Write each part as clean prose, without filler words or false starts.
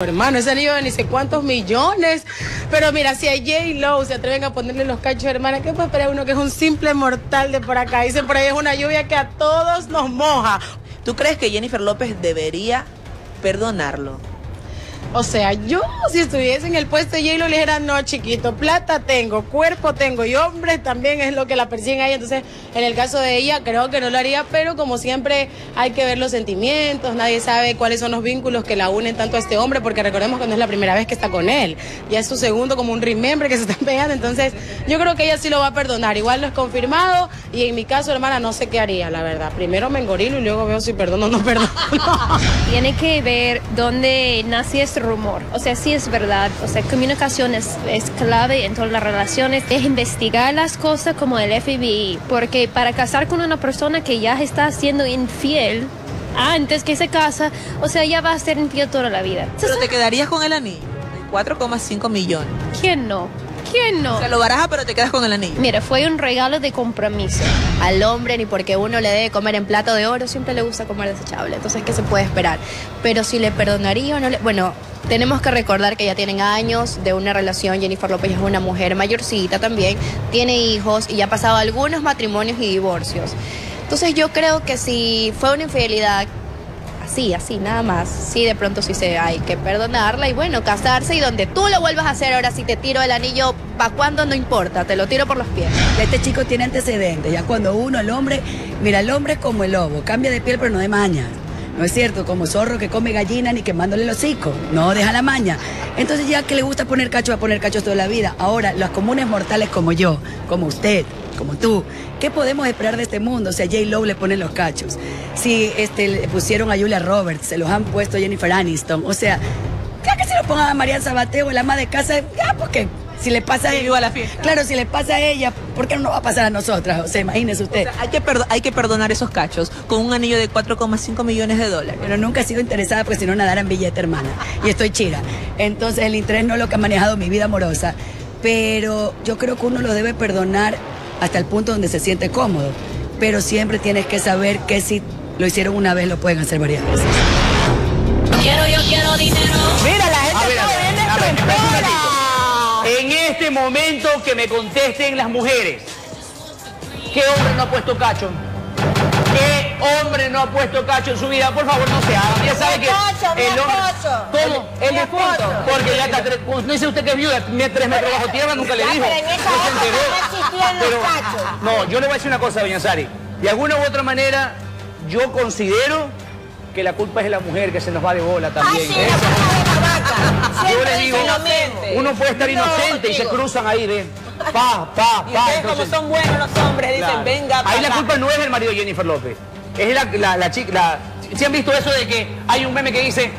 Hermano, ese lío de ni sé cuántos millones. Pero mira, si a J-Lo se atreven a ponerle los cachos, hermana, ¿qué puede esperar uno que es un simple mortal de por acá? Dicen por ahí es una lluvia que a todos nos moja. ¿Tú crees que Jennifer López debería perdonarlo? O sea, yo si estuviese en el puesto de J-Lo le dijera, no chiquito, plata tengo, cuerpo tengo y hombres también es lo que la persiguen a ella. Entonces, en el caso de ella creo que no lo haría, pero como siempre hay que ver los sentimientos, nadie sabe cuáles son los vínculos que la unen tanto a este hombre, porque recordemos que no es la primera vez que está con él, ya es su segundo como un remember que se están pegando, entonces yo creo que ella sí lo va a perdonar, igual lo es confirmado y en mi caso, hermana, no sé qué haría, la verdad. Primero me engorilo y luego veo si perdono o no perdono. Tiene que ver dónde nació este rumor, o sea, sí es verdad, o sea, comunicación es clave en todas las relaciones, es investigar las cosas como el FBI, porque para casar con una persona que ya está siendo infiel, antes que se casa, o sea, ya va a ser infiel toda la vida. Pero te quedarías con el anillo, 4,5 millones. ¿Quién no? ¿Quién no? Se lo baraja, pero te quedas con el anillo. Mira, fue un regalo de compromiso. Al hombre, ni porque uno le debe comer en plato de oro, siempre le gusta comer desechable. Entonces, ¿qué se puede esperar? Pero si le perdonaría o no le... Bueno, tenemos que recordar que ya tienen años de una relación. Jennifer López es una mujer mayorcita también, tiene hijos y ya ha pasado algunos matrimonios y divorcios. Entonces, yo creo que si fue una infidelidad... así, nada más. Sí, de pronto sí hay que perdonarla y bueno, casarse y donde tú lo vuelvas a hacer, ahora si te tiro el anillo, ¿para cuándo? No importa, te lo tiro por los pies. Este chico tiene antecedentes, ya cuando uno, el hombre, mira, el hombre es como el lobo, cambia de piel pero no de maña. No es cierto, como zorro que come gallina ni quemándole el hocico, no deja la maña. Entonces ya que le gusta poner cacho, va a poner cacho toda la vida. Ahora, los comunes mortales como yo, como usted, como tú, ¿qué podemos esperar de este mundo? O sea, J-Lo le ponen los cachos. Si le pusieron a Julia Roberts, se los han puesto a Jennifer Aniston. O sea, ya que se lo pongan a Marian Sabateo, la ama de casa, ya porque... Si le pasa a ella, claro, si le pasa a ella, ¿por qué no nos va a pasar a nosotras? O sea, imagínese usted. O sea, hay que perdonar esos cachos con un anillo de 4,5 millones de dólares. Pero nunca he sido interesada porque si no nadaran billete, hermana. Y estoy chira. Entonces el interés no es lo que ha manejado mi vida amorosa. Pero yo creo que uno lo debe perdonar hasta el punto donde se siente cómodo. Pero siempre tienes que saber que si lo hicieron una vez, lo pueden hacer varias veces. Yo quiero dinero. Mira, la gente está... En este momento que me contesten las mujeres, ¿qué hombre no ha puesto cacho? ¿Qué hombre no ha puesto cacho en su vida? Por favor, no se hagan. Ya sabe que el hombre... ¿Cómo? Él es punto. Porque ya está... No dice usted que es viuda, 3 metros bajo tierra, nunca le dijo. No, yo le voy a decir una cosa, doña Sari. De alguna u otra manera, yo considero que la culpa es de la mujer, que se nos va de bola también. Yo les digo, uno puede estar inocente y se cruzan ahí, ven, pa. Ustedes, como son buenos los hombres, dicen, venga, pa. Ahí la culpa no es del marido de Jennifer López, es la chica. ¿Sí han visto eso de que hay un meme que dice,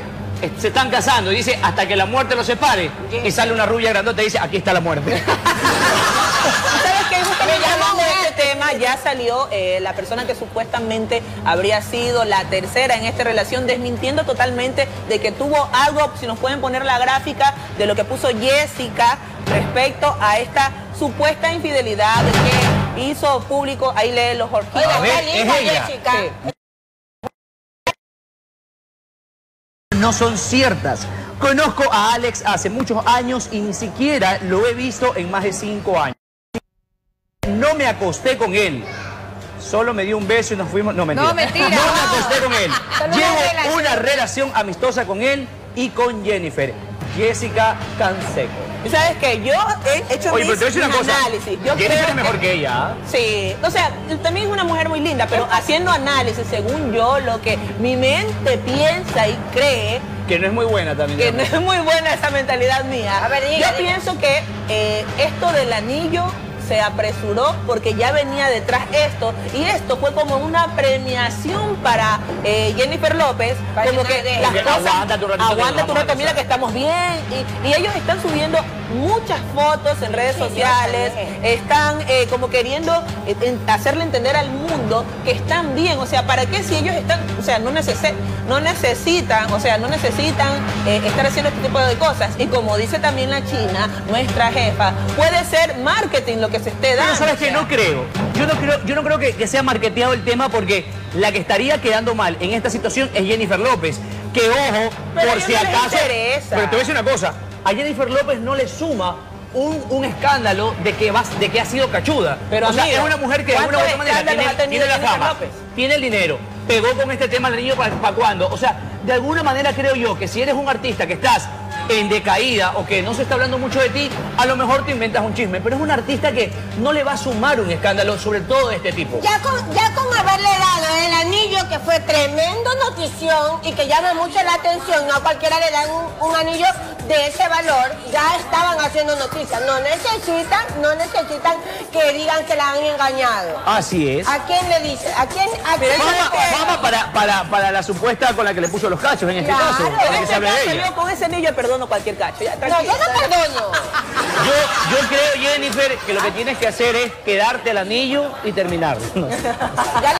se están casando, y dice, hasta que la muerte los separe? Y sale una rubia grandota y dice, aquí está la muerte. ¿Sabes qué? Justamente hablando de este tema, ya salió la persona que supuestamente habría sido la tercera en esta relación, desmintiendo totalmente de que tuvo algo, si nos pueden poner la gráfica de lo que puso Jessica respecto a esta supuesta infidelidad que hizo público. Ahí lee los horquillos. Jessica. Sí. No son ciertas. Conozco a Alex hace muchos años y ni siquiera lo he visto en más de 5 años. No me acosté con él. Solo me dio un beso y nos fuimos... No, mentira. No, mentira. No me acosté con él. Llevo una relación amistosa con él y con Jennifer. Jessica Canseco. ¿Sabes qué? Yo he hecho mis análisis. Yo creo que... mejor que ella. Sí. O sea, también es una mujer muy linda, pero haciendo análisis, según yo, lo que mi mente piensa y cree... Que no es muy buena también. Que no es muy buena esa mentalidad mía. A ver, diga. Yo pienso que esto del anillo... se apresuró porque ya venía detrás esto y esto fue como una premiación para Jennifer López, como que las cosas, aguanta tu rato, mira que estamos bien y ellos están subiendo muchas fotos en redes sociales, están como queriendo hacerle entender al mundo que están bien, o sea, ¿para qué si ellos están, o sea, no necesitan estar haciendo este tipo de cosas? Y como dice también la China, nuestra jefa, puede ser marketing lo que se esté dando. Pero sabes que yo no creo que sea marketeado el tema, porque la que estaría quedando mal en esta situación es Jennifer López. que ojo, pero por si acaso... Pero te voy a decir una cosa, a Jennifer López no le suma un escándalo de que ha sido cachuda. Pero o sea, es una mujer que de alguna u otra manera tiene la fama, tiene el dinero, pegó con este tema al niño para cuando. O sea, de alguna manera creo yo que si eres un artista que estás en decaída o que no se está hablando mucho de ti, a lo mejor te inventas un chisme. Pero es un artista que no le va a sumar un escándalo, sobre todo de este tipo. Ya con haberle dado el anillo, que fue tremendo notición y que llama mucho la atención, no a cualquiera le dan un anillo de ese valor, ya estaban haciendo noticias. No necesitan que digan que la han engañado. Así es. ¿A quién le dicen? Fama para la supuesta con la que le puso los cachos, en este caso. En este caso yo con ese anillo perdono cualquier cacho. Ya, no, yo no perdono. Yo creo, Jennifer, que lo que tienes que hacer es quedarte el anillo y terminarlo.